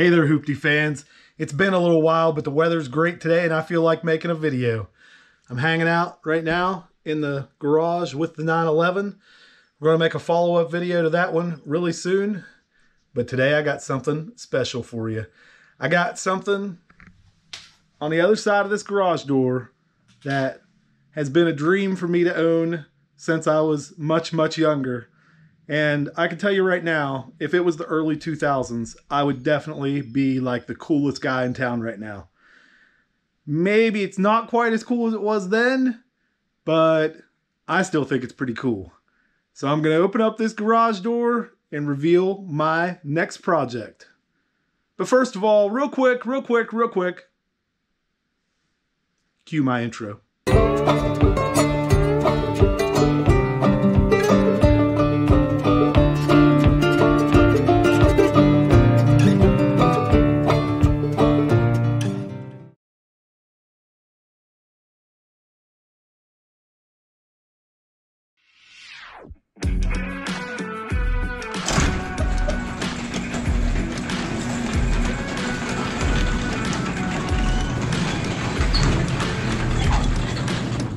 Hey there, Hoopty fans. It's been a little while, but the weather's great today and I feel like making a video. I'm hanging out right now in the garage with the 911. We're going to make a follow-up video to that one really soon, but today I got something special for you. I got something on the other side of this garage door that has been a dream for me to own since I was much, much younger. And I can tell you right now, if it was the early 2000s, I would definitely be like the coolest guy in town right now. Maybe it's not quite as cool as it was then, but I still think it's pretty cool. So I'm going to open up this garage door and reveal my next project. But first of all, real quick, cue my intro.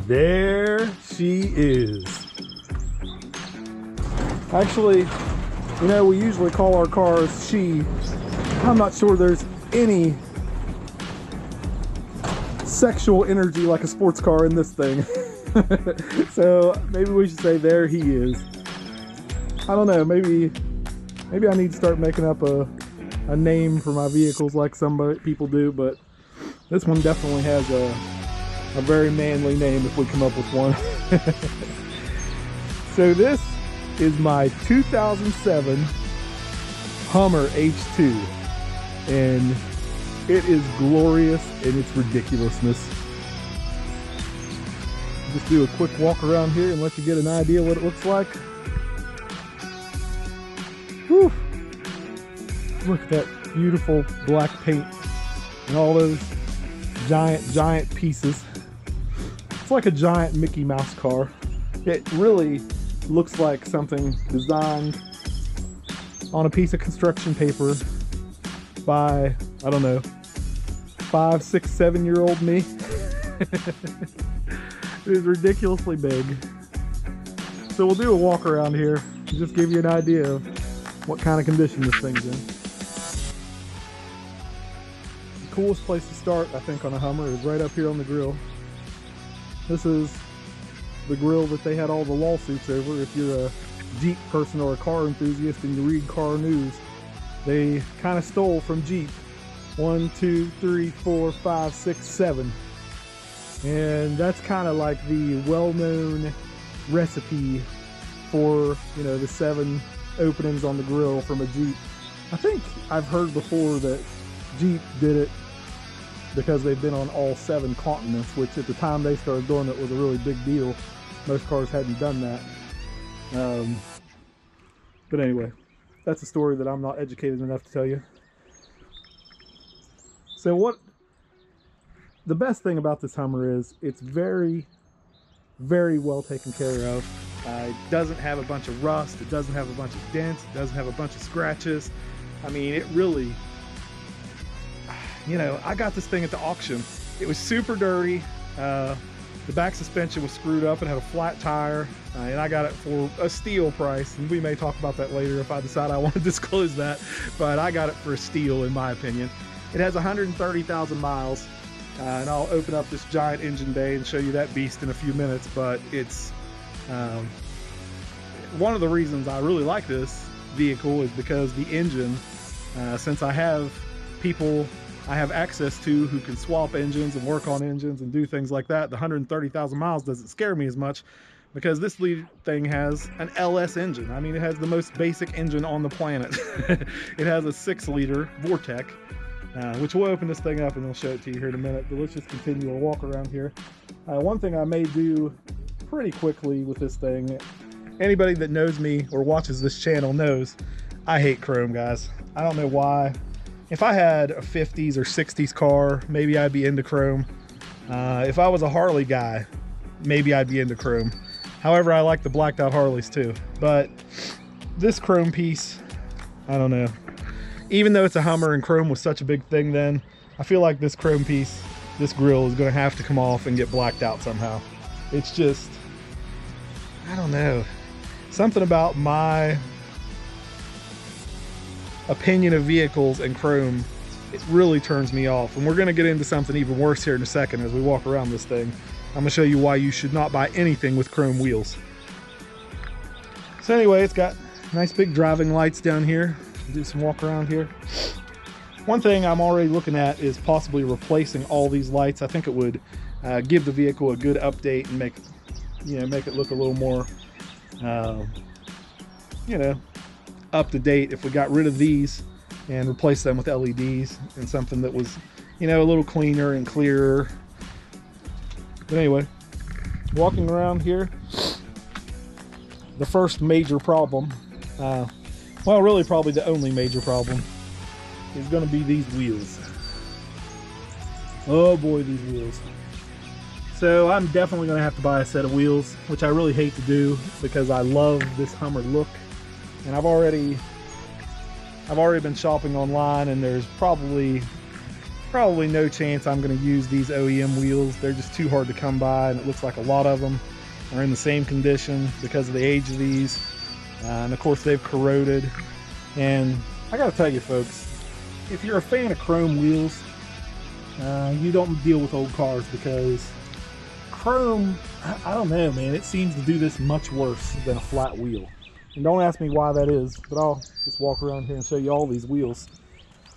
There she is. Actually, you know, we usually call our cars she. I'm not sure there's any sexual energy like a sports car in this thing. So maybe we should say there he is. I don't know, maybe I need to start making up a name for my vehicles like some people do, but this one definitely has a very manly name if we come up with one. So this is my 2007 Hummer H2, and it is glorious in its ridiculousness. Just do a quick walk around here and let you get an idea what it looks like. Whew. Look at that beautiful black paint and all those giant pieces. It's like a giant Mickey Mouse car. It really looks like something designed on a piece of construction paper by, I don't know, 5, 6, 7-year-old me. It is ridiculously big. So we'll do a walk around here and just give you an idea of what kind of condition this thing's in. The coolest place to start, I think, on a Hummer is right up here on the grill. This is the grill that they had all the lawsuits over. If you're a Jeep person or a car enthusiast and you read car news, they kind of stole from Jeep 1, 2, 3, 4, 5, 6, 7, and that's kind of like the well-known recipe for, you know, the 7 openings on the grill from a Jeep. I think I've heard before that Jeep did it because they've been on all 7 continents, which at the time they started doing it was a really big deal. Most cars hadn't done that. But anyway, that's a story that I'm not educated enough to tell you. So what the best thing about this Hummer is, it's very, very well taken care of. It doesn't have a bunch of rust, it doesn't have a bunch of dents, it doesn't have a bunch of scratches. I mean, it really, you know, I got this thing at the auction. It was super dirty. The back suspension was screwed up. It had a flat tire, and I got it for a steal price. And we may talk about that later if I decide I want to disclose that, but I got it for a steal in my opinion. It has 130,000 miles, and I'll open up this giant engine bay and show you that beast in a few minutes, but it's one of the reasons I really like this vehicle is because the engine, since I have access to who can swap engines and work on engines and do things like that, the 130,000 miles doesn't scare me as much because this thing has an LS engine. I mean, it has the most basic engine on the planet. It has a 6-liter Vortec, which we'll open this thing up and I'll show it to you here in a minute, but let's just continue a walk around here. One thing I may do pretty quickly with this thing, anybody that knows me or watches this channel knows I hate chrome, guys. I don't know why. If I had a 50s or 60s car, maybe I'd be into chrome. If I was a Harley guy, maybe I'd be into chrome. However, I like the blacked out Harleys too. But this chrome piece, I don't know. even though it's a Hummer and chrome was such a big thing then, I feel like this chrome piece, this grill is gonna have to come off and get blacked out somehow. It's just, I don't know. Something about my opinion of vehicles and chrome, it really turns me off. And we're gonna get into something even worse here in a second as we walk around this thing. I'm gonna show you why you should not buy anything with chrome wheels. So anyway, it's got nice big driving lights down here. Do some walk around here. One thing I'm already looking at is possibly replacing all these lights. I think it would give the vehicle a good update and make, you know, make it look a little more, you know, up to date if we got rid of these and replaced them with LEDs and something that was, you know, a little cleaner and clearer. But anyway, walking around here, the first major problem, well, really probably the only major problem, is gonna be these wheels. Oh boy, these wheels. So I'm definitely gonna have to buy a set of wheels, which I really hate to do because I love this Hummer look. And I've already been shopping online, and there's probably no chance I'm gonna use these OEM wheels. They're just too hard to come by, and it looks like a lot of them are in the same condition because of the age of these. And of course they've corroded. And I gotta tell you folks, if you're a fan of chrome wheels, you don't deal with old cars, because chrome, I don't know, man, it seems to do this much worse than a flat wheel. And don't ask me why that is, but I'll just walk around here and show you all these wheels.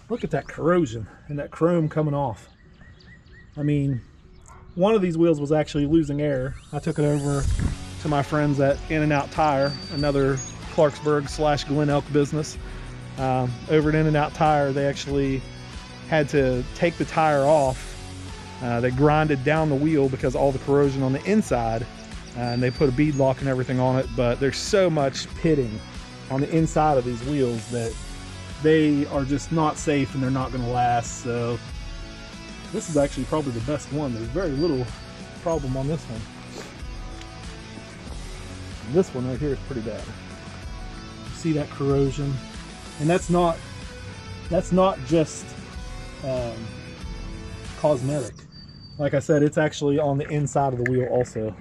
Look at that corrosion and that chrome coming off. I mean, one of these wheels was actually losing air. I took it over to my friends at In and Out Tire, another Clarksburg/Glen Elk business. Over at In and Out Tire, they actually had to take the tire off. They grinded down the wheel because all the corrosion on the inside, and they put a bead lock and everything on it, but there's so much pitting on the inside of these wheels that they are just not safe and they're not going to last. So this is actually probably the best one. There's very little problem on this one. And this one right here is pretty bad. You see that corrosion? And that's not just cosmetic. Like I said, it's actually on the inside of the wheel also.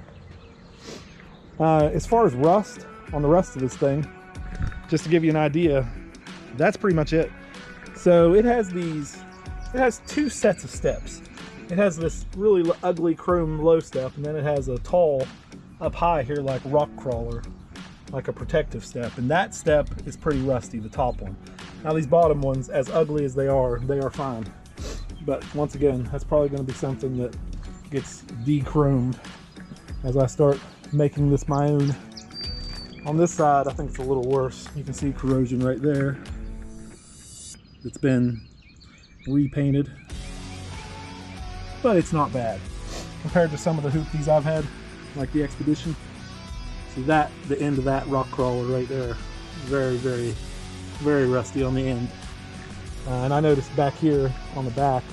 As far as rust on the rest of this thing, just to give you an idea, that's pretty much it. So it has two sets of steps. It has this really ugly chrome low step, and then it has a tall up high here like rock crawler, like a protective step, and that step is pretty rusty, the top one. Now these bottom ones, as ugly as they are fine. But once again, that's probably gonna be something that gets de-chromed as I start making this my own. On this side, I think it's a little worse. You can see corrosion right there. It's been repainted, but it's not bad compared to some of the Hoopties I've had, like the Expedition. See that, the end of that rock crawler right there, very, very, very rusty on the end. And I noticed back here on the back,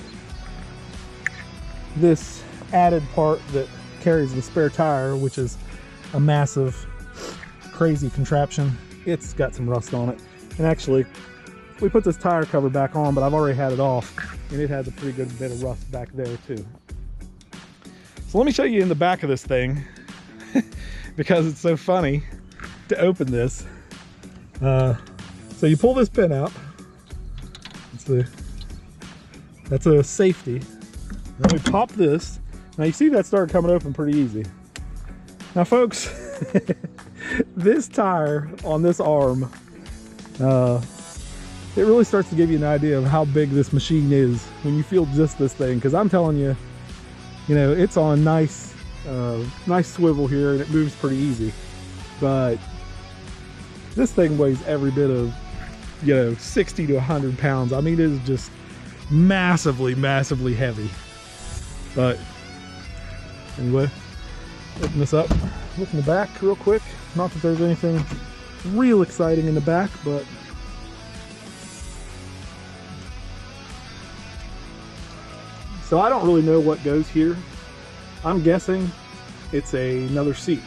this added part that carries the spare tire, which is a massive, crazy contraption, it's got some rust on it. And actually, we put this tire cover back on, but I've already had it off, and it has a pretty good bit of rust back there too. So let me show you in the back of this thing. Because it's so funny to open this. So you pull this pin out. That's a safety. Then we pop this. Now you see that started coming open pretty easy. Now folks, this tire on this arm, it really starts to give you an idea of how big this machine is when you feel just this thing. Because I'm telling you, you know, it's on nice, nice swivel here, and it moves pretty easy, but this thing weighs every bit of, you know, 60 to 100 pounds. I mean, it is just massively, massively heavy. But anyway, open this up, look in the back real quick. Not that there's anything real exciting in the back, but so I don't really know what goes here. I'm guessing it's another seat.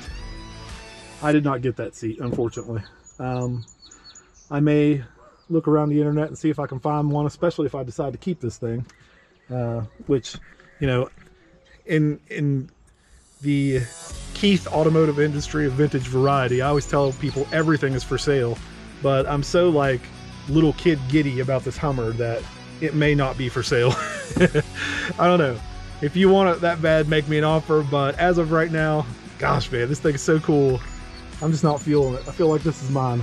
I did not get that seat, unfortunately. I may look around the internet and see if I can find one, especially if I decide to keep this thing, which, you know, in the Keith automotive industry of vintage variety, I always tell people everything is for sale, but I'm so like little kid giddy about this Hummer that it may not be for sale. I don't know. If you want it that bad, make me an offer, but as of right now, gosh man, this thing is so cool. I'm just not feeling it. I feel like this is mine.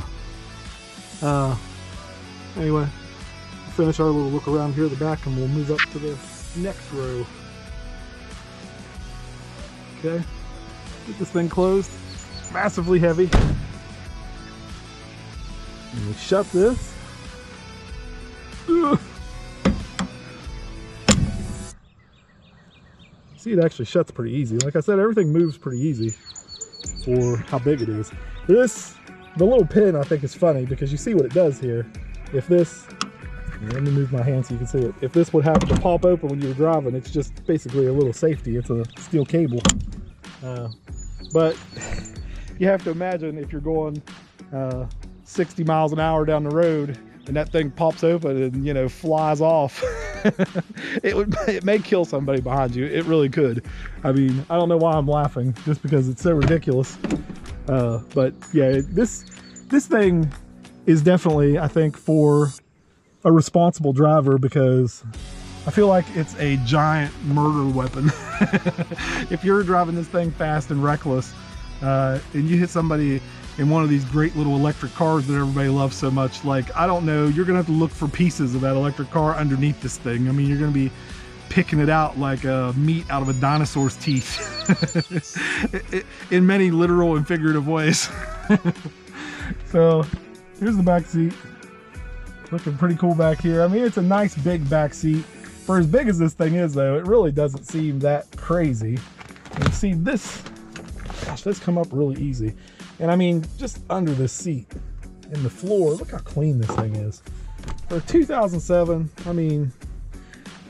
Anyway, we'll finish our little look around here at the back and we'll move up to the next row. Okay, get this thing closed. Massively heavy. And we shut this. Ugh. See, it actually shuts pretty easy. Like I said, everything moves pretty easy for how big it is. This, the little pin, I think is funny because you see what it does here. If this, let me move my hand so you can see it. If this would happen to pop open when you were driving, it's just basically a little safety. It's a steel cable. But you have to imagine if you're going 60 miles an hour down the road and that thing pops open and, you know, flies off. It may kill somebody behind you. It really could. I mean, I don't know why I'm laughing, just because it's so ridiculous. But yeah, this thing is definitely, I think, for a responsible driver, because I feel like it's a giant murder weapon. If you're driving this thing fast and reckless, and you hit somebody in one of these great little electric cars that everybody loves so much, like, I don't know, you're gonna have to look for pieces of that electric car underneath this thing. I mean, you're gonna be picking it out like meat out of a dinosaur's teeth. In many literal and figurative ways. So here's the back seat. Looking pretty cool back here. I mean, it's a nice big back seat. For as big as this thing is though, it really doesn't seem that crazy. And see this, gosh, that's come up really easy. And I mean, just under the seat and the floor, look how clean this thing is. For 2007, I mean,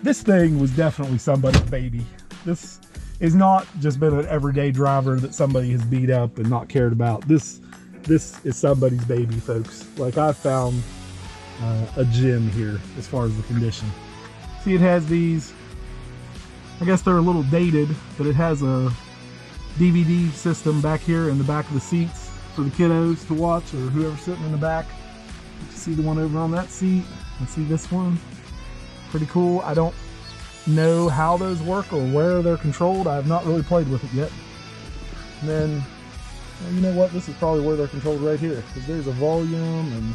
this thing was definitely somebody's baby. This is not just been an everyday driver that somebody has beat up and not cared about. This is somebody's baby, folks. Like, I found a gem here as far as the condition. See, it has these, I guess they're a little dated, but it has a DVD system back here in the back of the seats for the kiddos to watch, or whoever's sitting in the back. You can see the one over on that seat, and see this one. Pretty cool. I don't know how those work or where they're controlled. I have not really played with it yet. And then, you know what, this is probably where they're controlled right here, because there's a volume and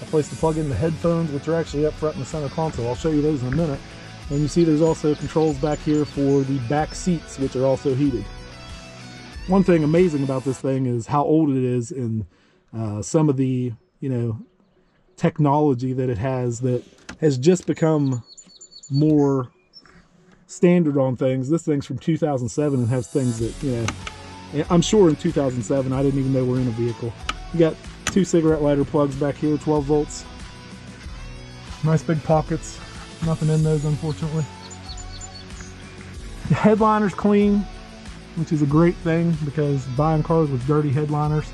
a place to plug in the headphones, which are actually up front in the center console. I'll show you those in a minute. And you see there's also controls back here for the back seats, which are also heated. One thing amazing about this thing is how old it is, and some of the, you know, technology that it has that has just become more standard on things. This thing's from 2007 and has things that, you know, I'm sure in 2007 I didn't even know were in a vehicle. You got two cigarette lighter plugs back here, 12 volts. Nice big pockets. Nothing in those, unfortunately. The headliner's clean, which is a great thing, because buying cars with dirty headliners,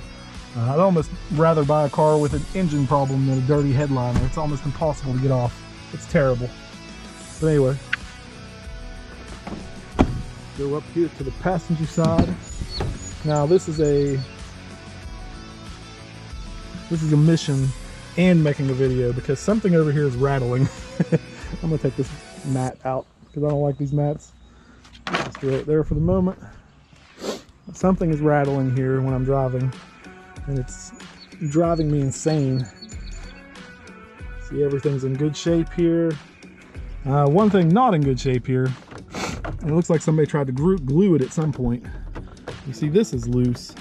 I'd almost rather buy a car with an engine problem than a dirty headliner. It's almost impossible to get off. It's terrible. But anyway, go up here to the passenger side. Now this is a mission and making a video, because something over here is rattling. I'm gonna take this mat out because I don't like these mats. Just do it there for the moment. Something is rattling here when I'm driving, and it's driving me insane. See, everything's in good shape here. One thing not in good shape here, it looks like somebody tried to glue it at some point. You see, this is loose.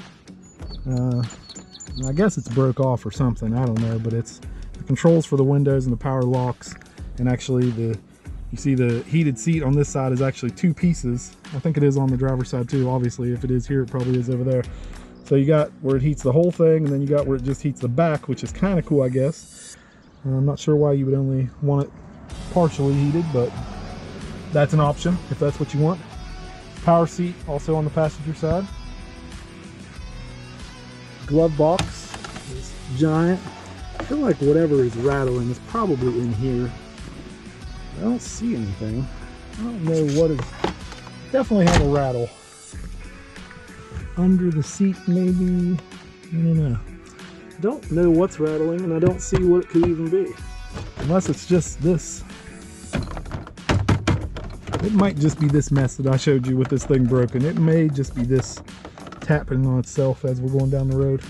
I guess it's broke off or something, I don't know, but it's the controls for the windows and the power locks, and actually you see the heated seat on this side is actually two pieces. I think it is on the driver's side too, obviously. If it is here, it probably is over there. So you got where it heats the whole thing, and then you got where it just heats the back, which is kind of cool, I guess. I'm not sure why you would only want it partially heated, but that's an option if that's what you want. Power seat also on the passenger side. Glove box is giant. feel like whatever is rattling is probably in here. I don't see anything. I don't know what is. Definitely have a rattle. Under the seat, maybe. I don't know. Don't know what's rattling, and I don't see what it could even be. Unless it's just this. It might just be this mess that I showed you with this thing broken. It may just be this tapping on itself as we're going down the road.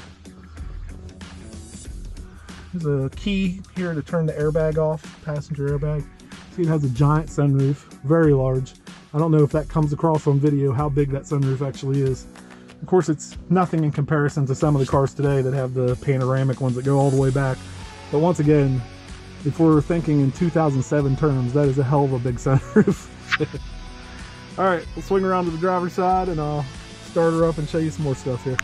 There's a key here to turn the airbag off, passenger airbag. See, it has a giant sunroof, very large. I don't know if that comes across on video, how big that sunroof actually is. Of course, it's nothing in comparison to some of the cars today that have the panoramic ones that go all the way back. But once again, if we're thinking in 2007 terms, that is a hell of a big sunroof. All right, we'll swing around to the driver's side and I'll start her up and show you some more stuff here.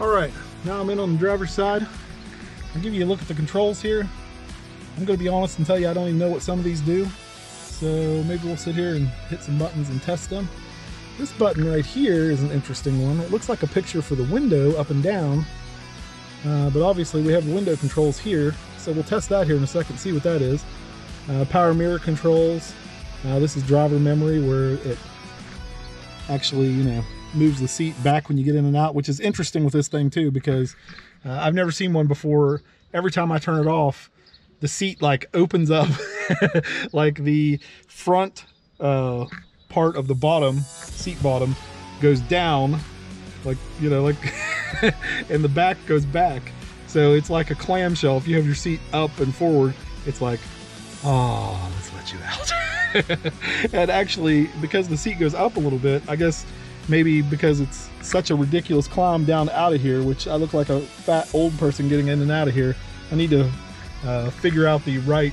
All right, now I'm in on the driver's side. I'll give you a look at the controls here. I'm gonna be honest and tell you I don't even know what some of these do. So maybe we'll sit here and hit some buttons and test them. This button right here is an interesting one. It looks like a picture for the window up and down, but obviously we have the window controls here. So we'll test that here in a second, see what that is. Power mirror controls. This is driver memory where it actually, you know, moves the seat back when you get in and out, which is interesting with this thing too, because I've never seen one before. Every time I turn it off, the seat like opens up like the front part of the bottom, seat bottom, goes down like, you know, like and the back goes back. So it's like a clamshell. If you have your seat up and forward, it's like, oh, let's let you out. And actually, because the seat goes up a little bit, I guess maybe because it's such a ridiculous climb down out of here, which I look like a fat old person getting in and out of here. I need to figure out the right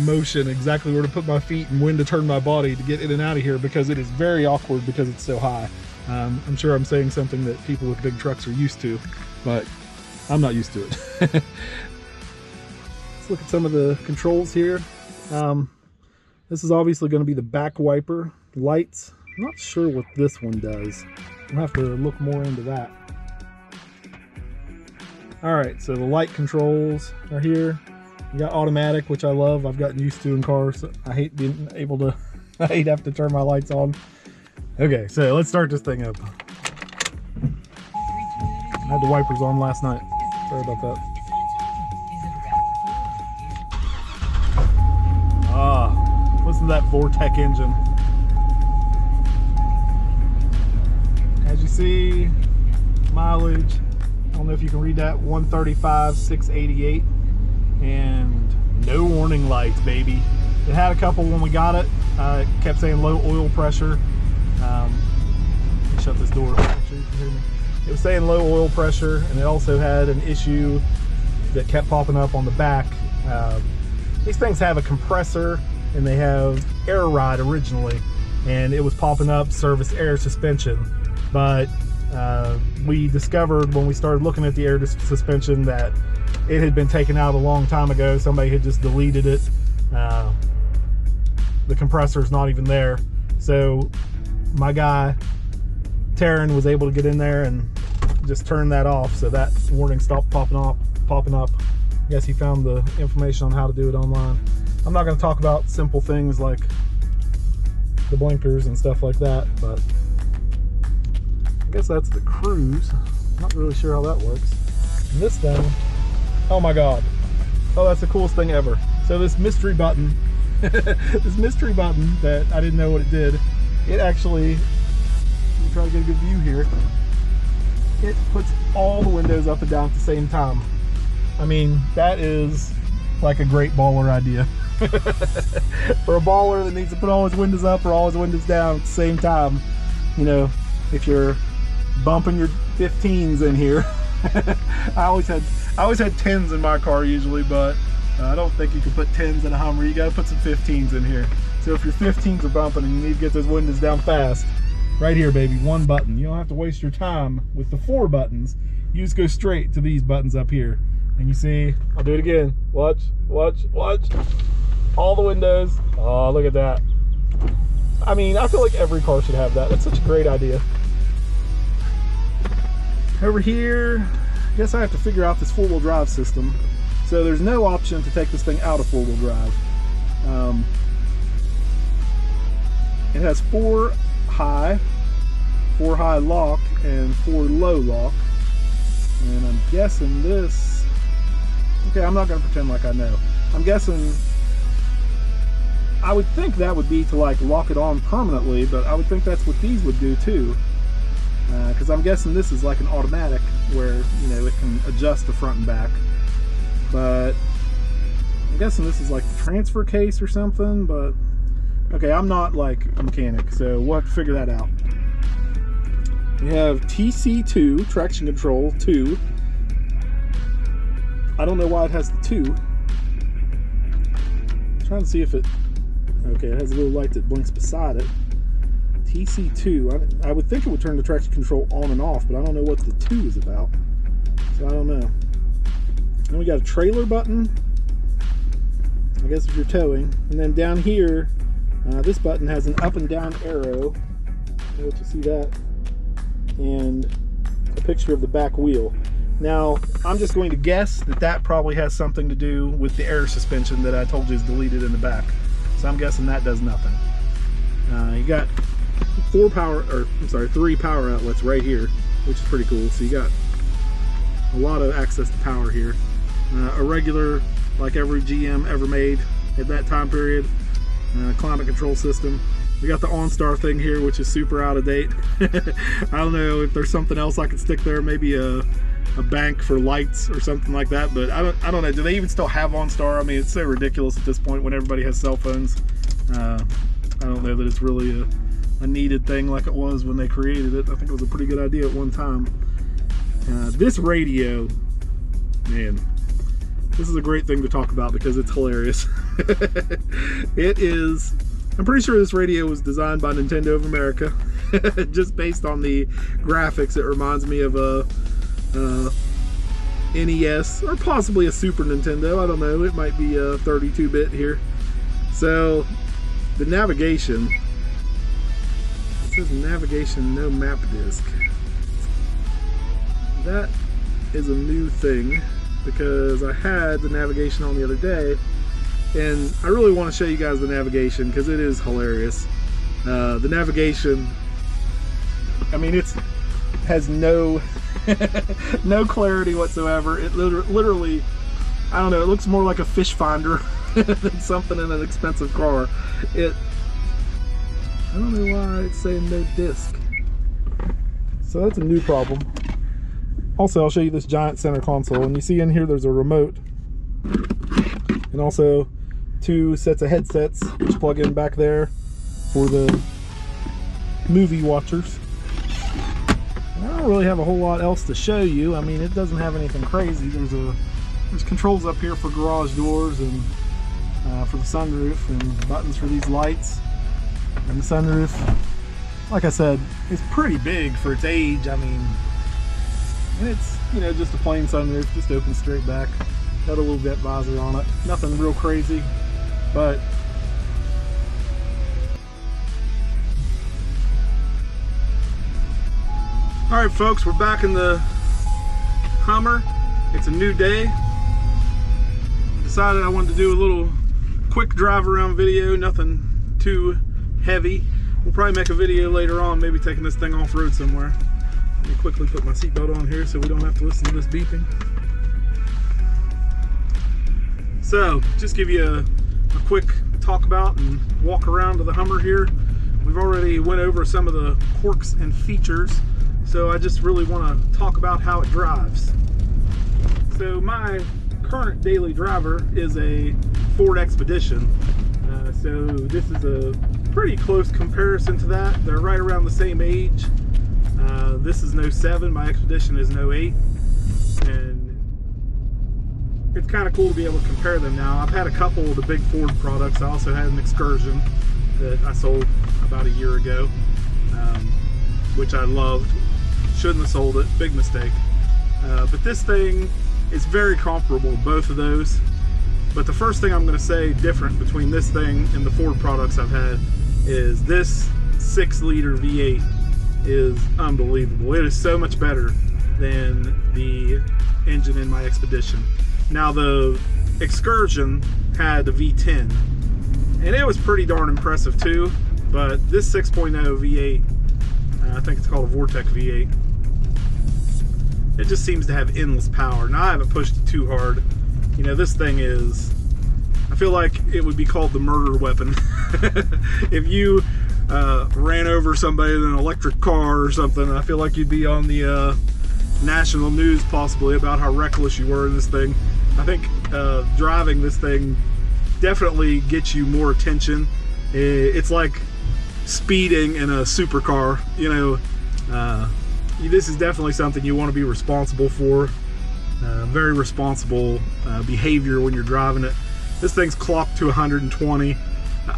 motion, exactly where to put my feet and when to turn my body to get in and out of here, because it is very awkward because it's so high. I'm sure I'm saying something that people with big trucks are used to, but I'm not used to it. Let's look at some of the controls here. This is obviously going to be the back wiper, lights. I'm not sure what this one does. I'll have to look more into that. All right, so the light controls are here. You got automatic, which I love. I've gotten used to in cars. I hate being able to, I hate have to turn my lights on. Okay, so let's start this thing up. I had the wipers on last night. Sorry about that. Listen to that Vortec engine. As you see, mileage, I don't know if you can read that, 135,688. And no warning lights, baby. It had a couple when we got it. It kept saying low oil pressure. Let me shut this door. Actually, you can hear me. It was saying low oil pressure, and it also had an issue that kept popping up on the back. These things have a compressor, and they have air ride originally, and it was popping up service air suspension, but we discovered when we started looking at the air suspension that it had been taken out a long time ago. Somebody had just deleted it. The compressor is not even there, so my guy Taren was able to get in there and just turn that off, so that warning stopped popping up. I guess he found the information on how to do it online. I'm not going to talk about simple things like the blinkers and stuff like that, but I guess that's the cruise. I'm not really sure how that works. And this thing, oh my god. Oh, that's the coolest thing ever. So this mystery button, this mystery button that I didn't know what it did, it actually, let me try to get a good view here, it puts all the windows up and down at the same time. I mean, that is like a great baller idea. For a baller that needs to put all his windows up or all his windows down at the same time, you know, if you're bumping your 15s in here. I always had 10s in my car usually, but I don't think you can put 10s in a Hummer. You gotta put some 15s in here. So if your 15s are bumping and you need to get those windows down fast, right here, baby, one button. You don't have to waste your time with the four buttons. You just go straight to these buttons up here. And you see, I'll do it again. Watch, watch, watch. All the windows. Oh, look at that. I mean, I feel like every car should have that. That's such a great idea. Over here, I guess I have to figure out this four-wheel drive system. So there's no option to take this thing out of four-wheel drive. It has four high lock and four low lock. And I'm guessing this, okay, I'm not gonna pretend like I know. I'm guessing, I would think that would be to like lock it on permanently, but I would think that's what these would do too. Because I'm guessing this is like an automatic where, you know, it can adjust the front and back. But I'm guessing this is like the transfer case or something, but okay, I'm not like a mechanic, so we'll have to figure that out. We have TC2, traction control 2. I don't know why it has the 2. I'm trying to see if it, okay, it has a little light that blinks beside it. TC2, I would think it would turn the traction control on and off, but I don't know what the 2 is about, so I don't know. Then we got a trailer button, I guess if you're towing. And then down here, this button has an up and down arrow. I'll let you see that. And a picture of the back wheel. Now, I'm just going to guess that that probably has something to do with the air suspension that I told you is deleted in the back. So I'm guessing that does nothing. You got three power outlets right here, which is pretty cool. So you got a lot of access to power here. A regular, like every GM ever made at that time period, climate control system. We got the OnStar thing here, which is super out of date. I don't know if there's something else I could stick there, maybe a bank for lights or something like that, but I don't know. Do they even still have OnStar? I mean, it's so ridiculous at this point when everybody has cell phones. I don't know that it's really a needed thing like it was when they created it. I think it was a pretty good idea at one time. This radio, man, this is a great thing to talk about because it's hilarious. It is... I'm pretty sure this radio was designed by Nintendo of America. Just based on the graphics, it reminds me of a NES or possibly a Super Nintendo. I don't know. It might be a 32-bit here. So the navigation. It says navigation, no map disc. That is a new thing because I had the navigation on the other day. And I really want to show you guys the navigation because it is hilarious. The navigation, I mean, it has no no clarity whatsoever. It literally, I don't know, it looks more like a fish finder than something in an expensive car. I don't know why it's saying no disc. So that's a new problem. Also, I'll show you this giant center console. And you see in here there's a remote. And also two sets of headsets which plug in back there for the movie watchers. I don't really have a whole lot else to show you. I mean, it doesn't have anything crazy. There's controls up here for garage doors and for the sunroof and buttons for these lights. And the sunroof, like I said, is pretty big for its age. I mean, and it's, you know, just a plain sunroof, just open straight back. Got a little bit visor on it, nothing real crazy, but all right, folks, we're back in the Hummer. It's a new day. Decided I wanted to do a little quick drive around video, nothing too heavy. We'll probably make a video later on, maybe taking this thing off road somewhere. Let me quickly put my seatbelt on here so we don't have to listen to this beeping. So, just give you a quick talk about and walk around to the Hummer here. We've already went over some of the quirks and features, so I just really want to talk about how it drives. So my current daily driver is a Ford Expedition. So this is a pretty close comparison to that. They're right around the same age. This is no 07, my Expedition is no 08. It's kind of cool to be able to compare them now. I've had a couple of the big Ford products. I also had an Excursion that I sold about a year ago, which I loved. Shouldn't have sold it, big mistake. But this thing is very comparable, both of those. But the first thing I'm gonna say different between this thing and the Ford products I've had is this 6-liter V8 is unbelievable. It is so much better than the engine in my Expedition. Now the Excursion had the V10 and it was pretty darn impressive too, but this 6.0 V8, I think it's called a Vortec V8, it just seems to have endless power. Now I haven't pushed it too hard. You know, this thing is, I feel like it would be called the murder weapon. If you ran over somebody in an electric car or something, I feel like you'd be on the national news possibly about how reckless you were in this thing. I think driving this thing definitely gets you more attention. It's like speeding in a supercar, you know. This is definitely something you want to be responsible for. Very responsible behavior when you're driving it. This thing's clocked to 120.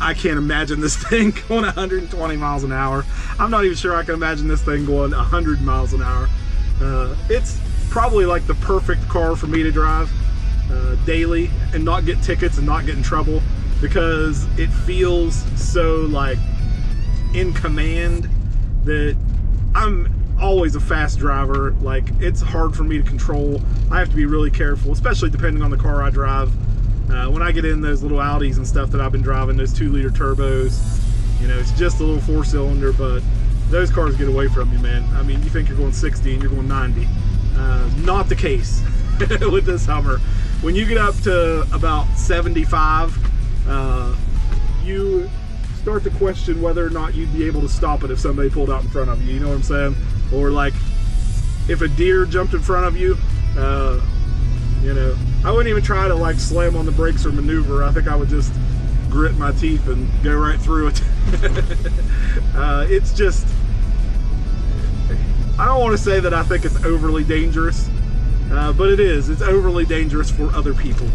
I can't imagine this thing going 120 miles an hour. I'm not even sure I can imagine this thing going 100 miles an hour. It's probably like the perfect car for me to drive daily and not get tickets and not get in trouble, because it feels so like in command that I'm always a fast driver. Like, it's hard for me to control. I have to be really careful, especially depending on the car I drive. When I get in those little Audis and stuff that I've been driving, those 2-liter turbos, you know, it's just a little 4-cylinder, but those cars get away from you, man. I mean, you think you're going 60 and you're going 90. Not the case with this Hummer. When you get up to about 75, you start to question whether or not you'd be able to stop it if somebody pulled out in front of you, you know what I'm saying? Or like, if a deer jumped in front of you, you know, I wouldn't even try to like slam on the brakes or maneuver. I think I would just grit my teeth and go right through it. It's just, I don't want to say that I think it's overly dangerous, but it is. It's overly dangerous for other people.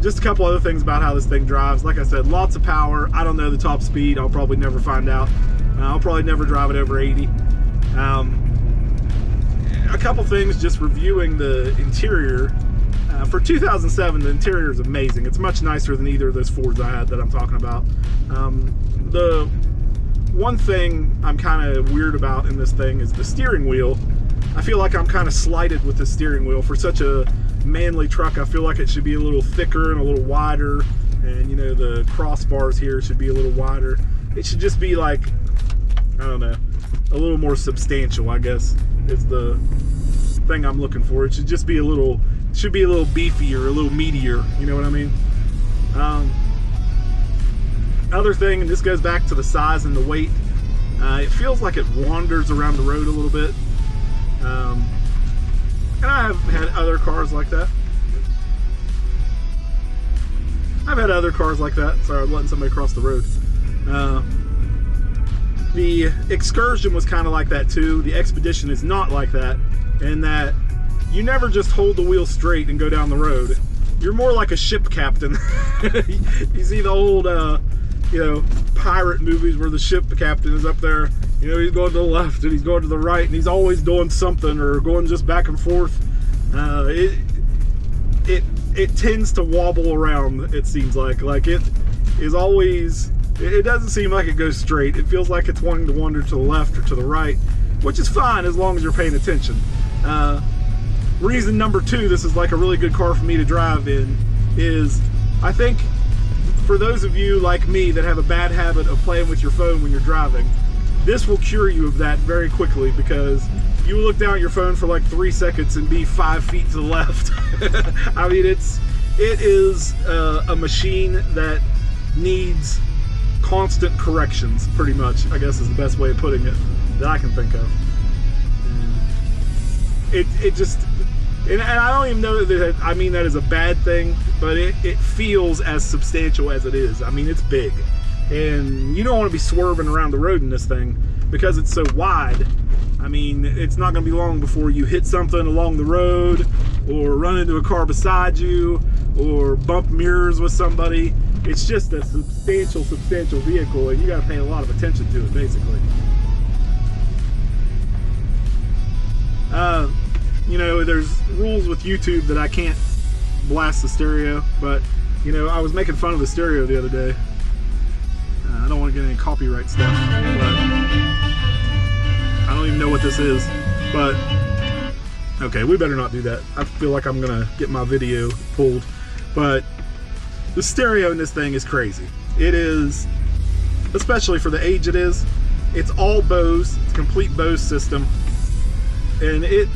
Just a couple other things about how this thing drives. Like I said, lots of power. I don't know the top speed. I'll probably never find out. I'll probably never drive it over 80. A couple things just reviewing the interior. For 2007, the interior is amazing. It's much nicer than either of those Fords I had that I'm talking about. The one thing I'm kind of weird about in this thing is the steering wheel. I feel like I'm kind of slighted with the steering wheel. For such a manly truck, I feel like it should be a little thicker and a little wider, and you know, the crossbars here should be a little wider. It should just be like, I don't know, a little more substantial, I guess, is the thing I'm looking for. It should just be a little, should be a little beefier, a little meatier, you know what I mean? Other thing, and this goes back to the size and the weight, it feels like it wanders around the road a little bit. And I've had other cars like that. Sorry, I'm letting somebody cross the road. The Excursion was kind of like that too. The Expedition is not like that, in that you never just hold the wheel straight and go down the road. You're more like a ship captain. You see the old, you know, pirate movies where the ship captain is up there. You know, he's going to the left and he's going to the right and he's always doing something or going just back and forth. It tends to wobble around, it seems like. Like, it is always, it doesn't seem like it goes straight. It feels like it's wanting to wander to the left or to the right, which is fine as long as you're paying attention. Reason number two this is like a really good car for me to drive in is, I think for those of you like me that have a bad habit of playing with your phone when you're driving, this will cure you of that very quickly, because you will look down at your phone for like 3 seconds and be 5 feet to the left. I mean, it is a machine that needs constant corrections, pretty much, I guess is the best way of putting it that I can think of. It just, and I don't even know that I mean that is a bad thing, but it feels as substantial as it is. I mean, it's big. And you don't want to be swerving around the road in this thing because it's so wide. I mean, it's not going to be long before you hit something along the road or run into a car beside you or bump mirrors with somebody. It's just a substantial vehicle, and you got to pay a lot of attention to it, basically. You know, there's rules with YouTube that I can't blast the stereo, but, you know, I was making fun of the stereo the other day. I don't want to get any copyright stuff, but I don't even know what this is, but Okay, we better not do that. I feel like I'm gonna get my video pulled. But the stereo in this thing is crazy. It is, especially for the age it is, it's all Bose. It's a complete Bose system. And it,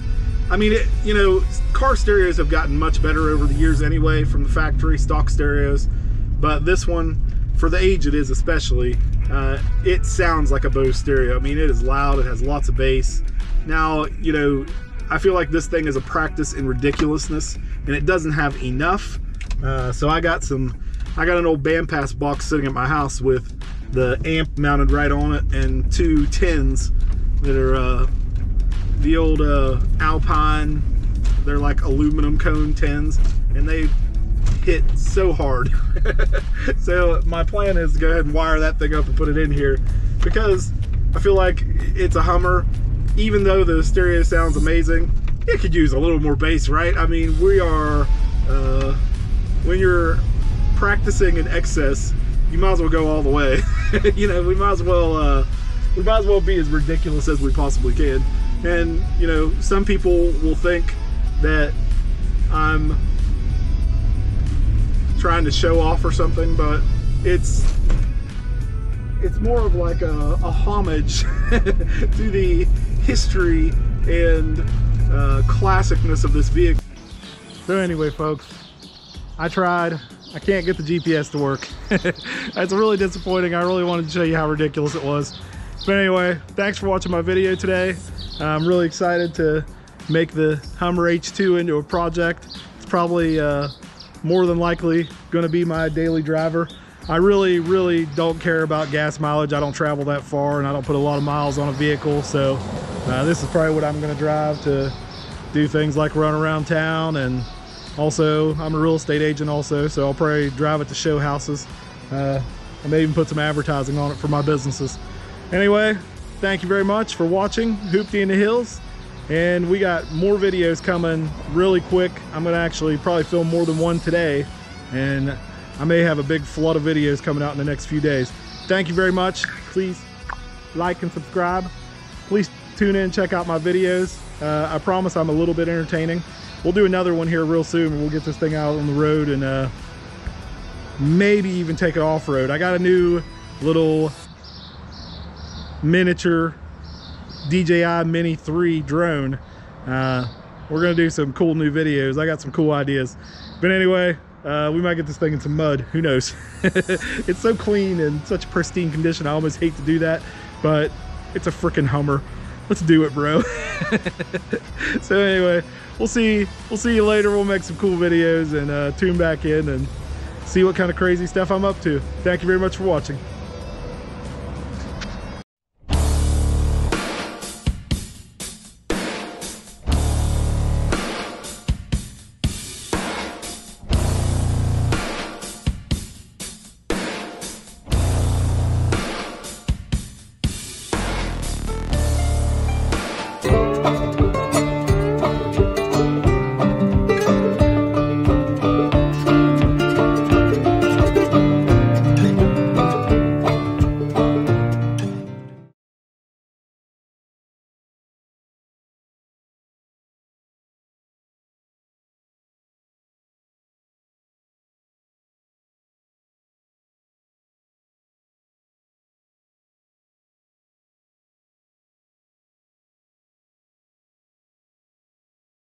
I mean, it, you know, car stereos have gotten much better over the years anyway from the factory, stock stereos. But this one, for the age it is especially, it sounds like a Bose stereo. I mean, it is loud, it has lots of bass. Now, you know, I feel like this thing is a practice in ridiculousness, and it doesn't have enough. So I got an old bandpass box sitting at my house with the amp mounted right on it and two 10s that are the old Alpine. They're like aluminum cone 10s, and they hit so hard. So my plan is to go ahead and wire that thing up and put it in here, because I feel like it's a Hummer. Even though the stereo sounds amazing, it could use a little more bass, right? I mean, we are, when you're practicing in excess, you might as well go all the way. You know, we might as well be as ridiculous as we possibly can. And, you know, some people will think that I'm trying to show off or something, but it's more of like a homage to the history and classicness of this vehicle. So anyway, folks, I tried. I can't get the GPS to work. That's really disappointing. I really wanted to show you how ridiculous it was. But anyway, thanks for watching my video today. I'm really excited to make the Hummer H2 into a project. It's probably more than likely gonna be my daily driver. I really, really don't care about gas mileage. I don't travel that far, and I don't put a lot of miles on a vehicle. So this is probably what I'm gonna drive to do things like run around town. And also, I'm a real estate agent also, so I'll probably drive it to show houses. I may even put some advertising on it for my businesses. Anyway, thank you very much for watching Hoopty in the Hills. And we got more videos coming really quick. I'm gonna actually probably film more than one today. And I may have a big flood of videos coming out in the next few days. Thank you very much. Please like and subscribe. Please tune in, check out my videos. I promise I'm a little bit entertaining. We'll do another one here real soon, and we'll get this thing out on the road and maybe even take it off-road. I got a new little miniature DJI Mini 3 drone. We're gonna do some cool new videos. I got some cool ideas. But anyway, we might get this thing in some mud, who knows. It's so clean and such pristine condition, I almost hate to do that, but it's a freaking Hummer. Let's do it, bro. So anyway, we'll see you later. We'll make some cool videos and tune back in and see what kind of crazy stuff I'm up to. Thank you very much for watching.